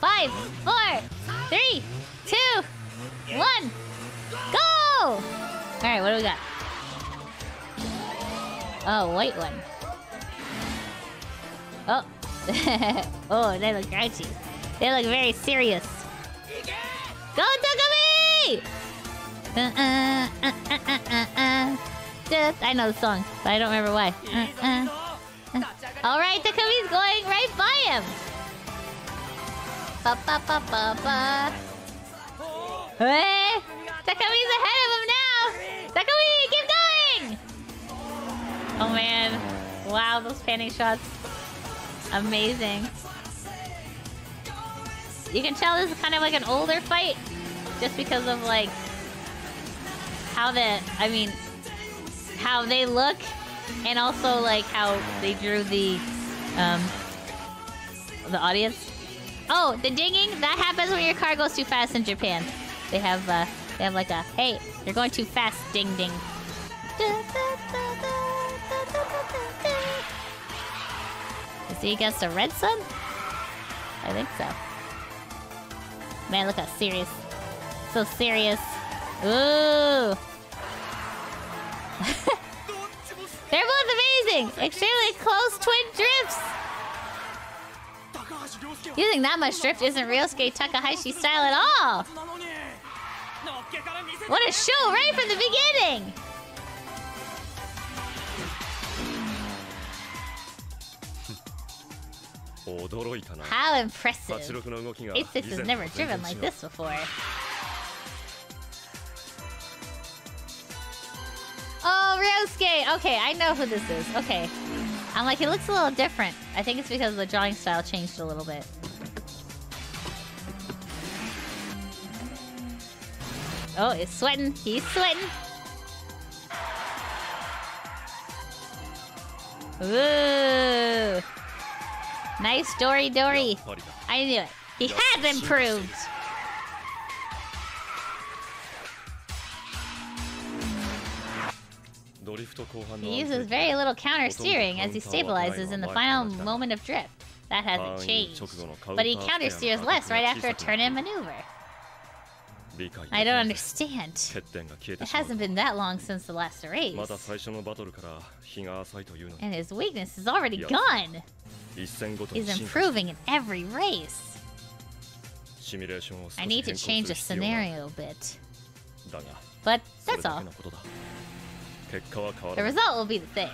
5, 4, 3, 2, 1, go! Alright, what do we got? Oh, white one. Oh. Oh, they look grouchy. They look very serious. Go, Takumi! I know the song, but I don't remember why. Alright, Takumi's going right by him! Ba, ba, ba, ba, ba. Hey! Takumi's ahead of him now! Takumi, keep going! Oh man. Wow, those panning shots. Amazing. You can tell this is kind of like an older fight, just because of like how the, I mean, how they look, and also like how they drew the audience. Oh, the dinging that happens when your car goes too fast in Japan. They have like a hey, you're going too fast, ding ding. Is he against a red sun? I think so. Man, look how serious. So serious. Ooh. They're both amazing! Extremely close twin drifts! Using that much drift isn't Ryosuke Takahashi style at all! What a show right from the beginning! How impressive! 86 has never driven like this before. Oh, Ryosuke! Okay, I know who this is. Okay. I'm like, it looks a little different. I think it's because the drawing style changed a little bit. Oh, it's sweating. He's sweating. Ooh! Nice Dory Dory. I knew it. He has improved! He uses very little counter steering as he stabilizes in the final moment of drift. That hasn't changed. But he counter steers less right after a turn and maneuver. I don't understand. It hasn't been that long since the last race. And his weakness is already gone. He's improving in every race. I need to change the scenario a bit. But that's all. The result will be the thing.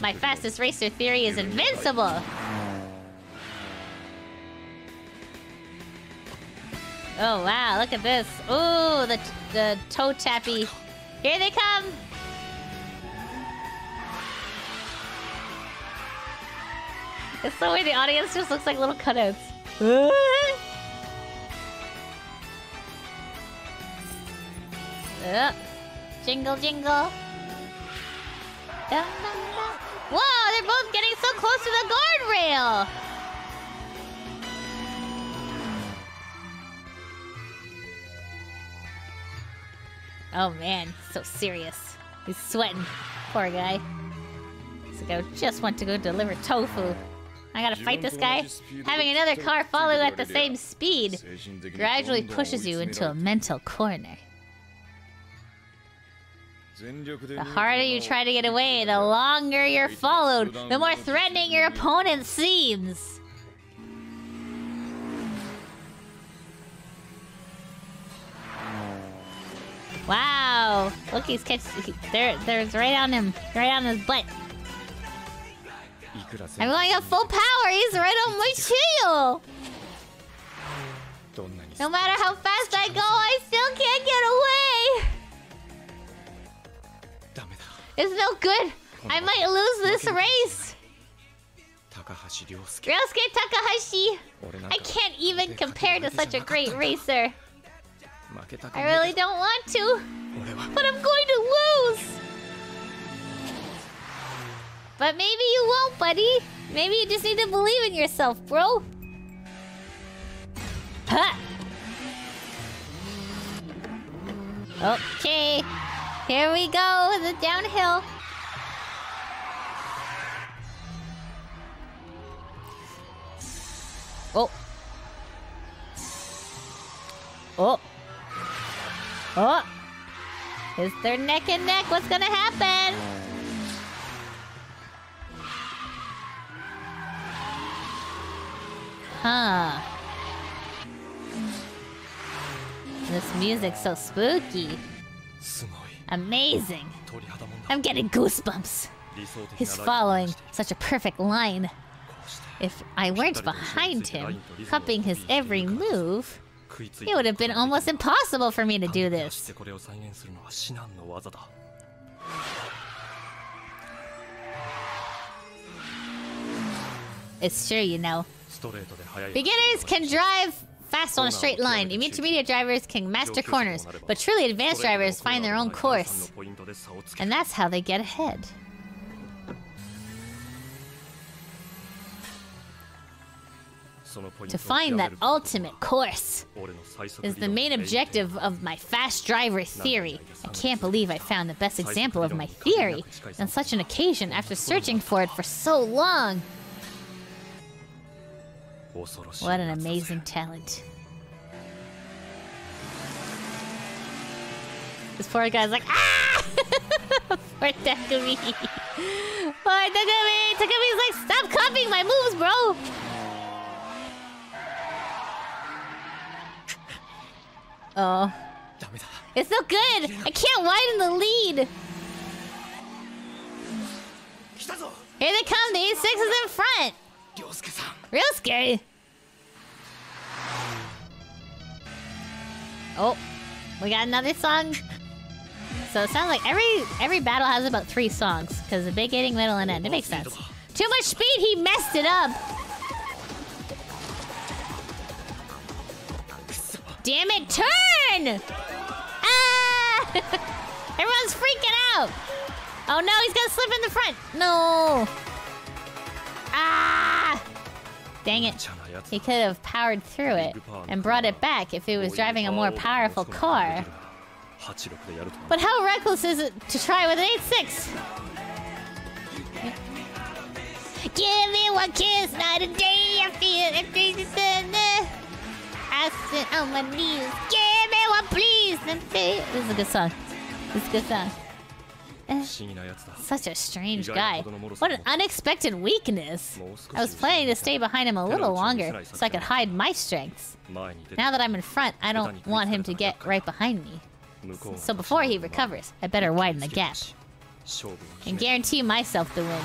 My fastest racer theory is invincible! Oh wow, look at this. Ooh, the toe tappy. Here they come! It's so weird, the audience just looks like little cutouts. Oh. Jingle, jingle. Dun, dun, dun. Whoa, they're both getting so close to the guardrail! Oh man, so serious. He's sweating. Poor guy. This guy just wants to go deliver tofu. I gotta fight this guy? Having another car follow at the same speed gradually pushes you into a mental corner. The harder you try to get away, the longer you're followed, the more threatening your opponent seems. Wow! Look, he's catching. There's right on him, right on his butt. I'm going at full power. He's right on my shield. No matter how fast I go, I still can't get away. It's no good! I might lose this race! Ryosuke Takahashi! I can't even compare to such a great racer. I really don't want to, but I'm going to lose! But maybe you won't, buddy! Maybe you just need to believe in yourself, bro! Ha! Okay! Here we go, the downhill. Oh. Oh. Oh. Is there neck and neck? What's gonna happen? Huh. This music's so spooky. Amazing. I'm getting goosebumps. He's following such a perfect line. If I weren't behind him, copying his every move, it would have been almost impossible for me to do this. It's true, you know. Beginners can drive fast on a straight line. Intermediate drivers can master corners, but truly advanced drivers find their own course. And that's how they get ahead. To find that ultimate course is the main objective of my fast driver theory. I can't believe I found the best example of my theory on such an occasion after searching for it for so long. What an amazing talent. This poor guy's like, ah! Poor Takumi. Poor Takumi! Takumi's like, stop copying my moves, bro! Oh. It's so good! I can't widen the lead! Here they come! The A6 is in front! Real scary! Oh. We got another song? So it sounds like every battle has about 3 songs. Because the beginning, middle, and end. It makes sense. Too much speed! He messed it up! Damn it, turn! Ah! Everyone's freaking out! Oh no, he's gonna slip in the front! No! Ah! Dang it. He could have powered through it and brought it back if he was driving a more powerful car. But how reckless is it to try with an 8.6? Give me one kiss, not a day I feel it. I sit on my knees. Give me one, please. This is a good song. This is a good song. Such a strange guy. What an unexpected weakness. I was planning to stay behind him a little longer so I could hide my strengths. Now that I'm in front, I don't want him to get right behind me. So before he recovers, I better widen the gap and guarantee myself the win.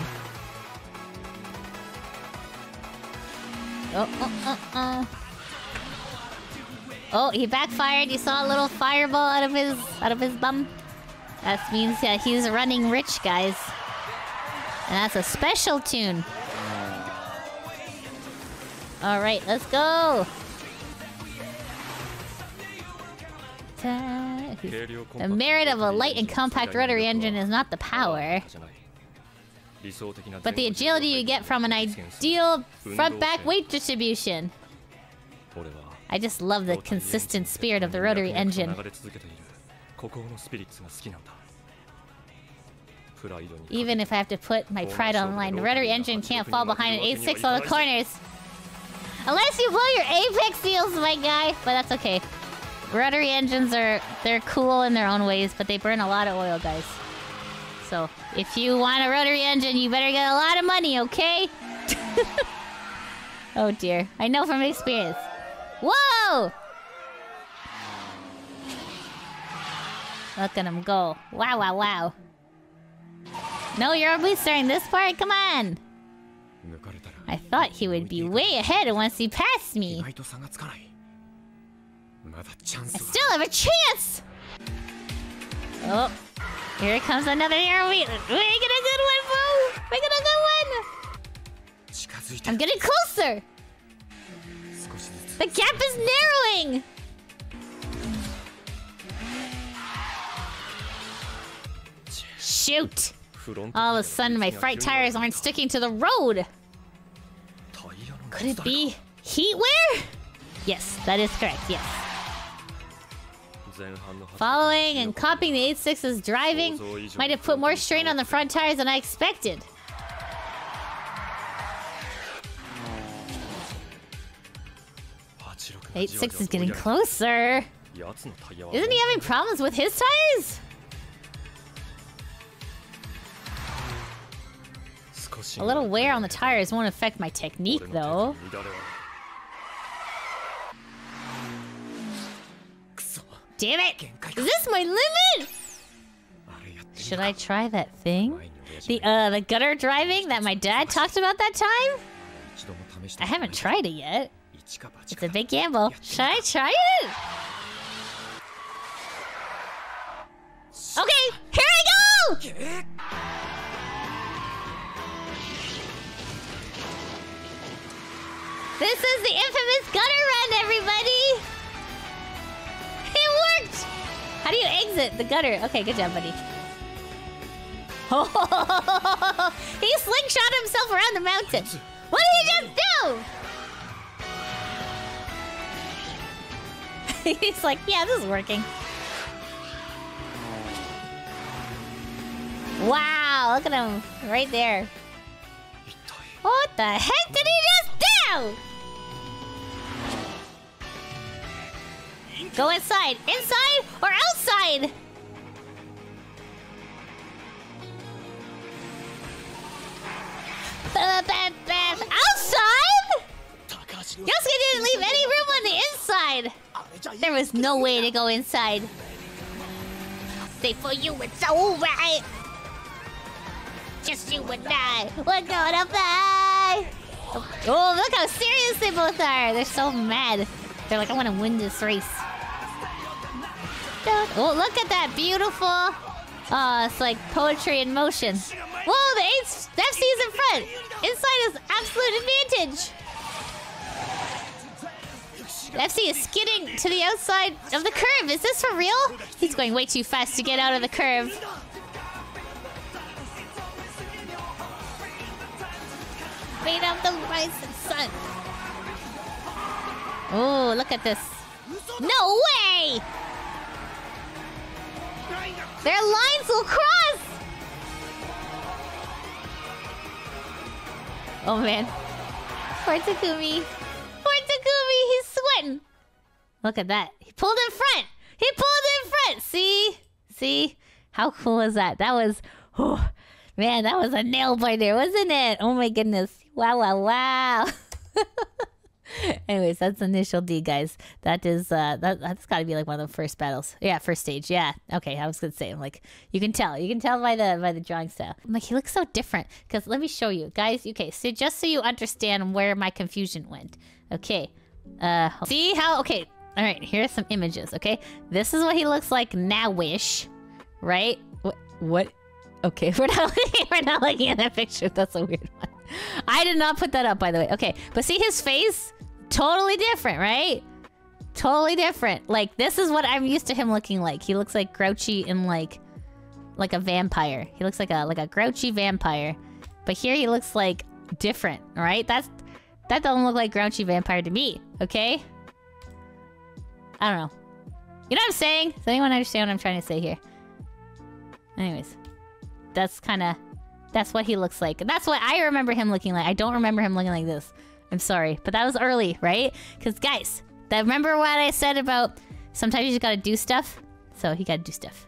Oh, he backfired. You saw a little fireball out of his bum. That means he's running rich, guys. And that's a special tune. Alright, let's go! The merit of a light and compact rotary engine is not the power, but the agility you get from an ideal front-back weight distribution. I just love the consistent spirit of the rotary engine. Even if I have to put my pride online, the rotary engine can't fall behind an A6 on the corners. Unless you blow your apex seals, my guy! But that's okay. Rotary engines are... they're cool in their own ways, but they burn a lot of oil, guys. So, if you want a rotary engine, you better get a lot of money, okay? Oh dear. I know from experience. Whoa! Look at him go. Wow, wow, wow. No, you're at least during this part? Come on! I thought he would be way ahead once he passed me. I still have a chance! Oh. Here comes another Eurobeat. We get a good one, boo! We get a good one! I'm getting closer! The gap is narrowing! Shoot! All of a sudden, my front tires aren't sticking to the road! Could it be heat wear? Yes, that is correct, yes. Following and copying the 86's driving might have put more strain on the front tires than I expected. The 86 is getting closer! Isn't he having problems with his tires? A little wear on the tires won't affect my technique, though. Damn it! Is this my limit? Should I try that thing? The gutter driving that my dad talked about that time? I haven't tried it yet. It's a big gamble. Should I try it? Okay, here I go! This is the infamous gutter run, everybody! It worked! How do you exit the gutter? Okay, good job, buddy. Oh, he slingshot himself around the mountain. What did he just do? He's like, yeah, this is working. Wow, look at him right there. What the heck did he just do? Go inside! Inside or outside? Outside? Yosuke didn't leave any room on the inside! There was no way to go inside. Say for you, it's alright! Just you and I, we're gonna fly! Oh, look how serious they both are! They're so mad. They're like, I wanna win this race. Oh, look at that beautiful... it's like poetry in motion. Whoa, the FC is in front! Inside is absolute advantage! The FC is skidding to the outside of the curve! Is this for real? He's going way too fast to get out of the curve. Made up the rising sun. Oh, look at this. No way! Their lines will cross! Oh, man. Poor Takumi. Poor Takumi, he's sweating. Look at that. He pulled in front! He pulled in front! See? See? How cool is that? That was... Oh, man, that was a nail-biter, wasn't it? Oh, my goodness. Wow, wow, wow. Anyways, that's Initial D, guys. That is, that's gotta be like one of the first battles. Yeah, first stage, yeah. Okay, I was gonna say, I'm like, you can tell by the drawing style. I'm like, he looks so different. Because let me show you, guys, okay, so just so you understand where my confusion went. Okay, see how, okay, all right, here's some images, okay? This is what he looks like now-ish, right? What? Okay, we're not looking at that picture, that's a weird one. I did not put that up, by the way. Okay, but see his face? Totally different, right? Totally different. Like, this is what I'm used to him looking like. He looks like grouchy and like a vampire. He looks like a grouchy vampire. But here he looks like different, right? That doesn't look like grouchy vampire to me, okay? I don't know. You know what I'm saying? Does anyone understand what I'm trying to say here? Anyways. That's what he looks like. That's what I remember him looking like. I don't remember him looking like this. I'm sorry. But that was early, right? Because, guys, remember what I said about... Sometimes you just gotta do stuff? So, he gotta do stuff.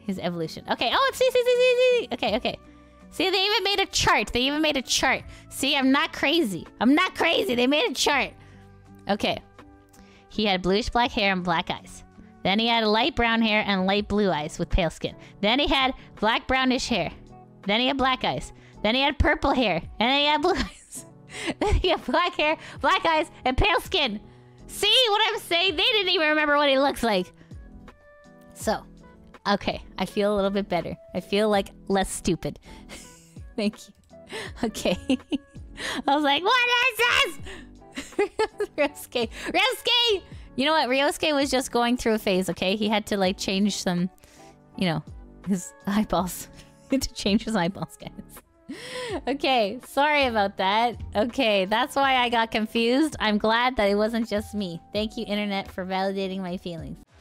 His evolution. Okay. Oh, it's... See. Okay, okay. See, they even made a chart. They even made a chart. See, I'm not crazy. I'm not crazy. They made a chart. Okay. He had bluish black hair and black eyes. Then he had light brown hair and light blue eyes with pale skin. Then he had black brownish hair. Then he had black eyes. Then he had purple hair. And then he had blue eyes. Then he had black hair, black eyes, and pale skin. See what I'm saying? They didn't even remember what he looks like. So, okay. I feel a little bit better. I feel like less stupid. Thank you. Okay. I was like, what is this? Ryosuke. Ryosuke! You know what? Ryosuke was just going through a phase, okay? He had to, like, change some, you know, his eyeballs. To change his eyeballs, guys. Okay, sorry about that. Okay, that's why I got confused. I'm glad that it wasn't just me. Thank you, internet, for validating my feelings.